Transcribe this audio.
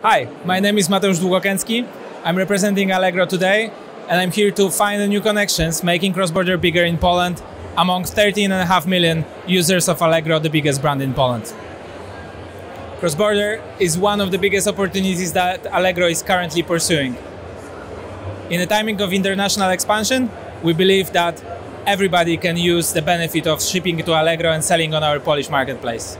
Hi, my name is Mateusz Dlugokecki. I'm representing Allegro today, and I'm here to find new connections, making cross-border bigger in Poland among 13.5 million users of Allegro, the biggest brand in Poland. Cross-border is one of the biggest opportunities that Allegro is currently pursuing. In the timing of international expansion, we believe that everybody can use the benefit of shipping to Allegro and selling on our Polish marketplace.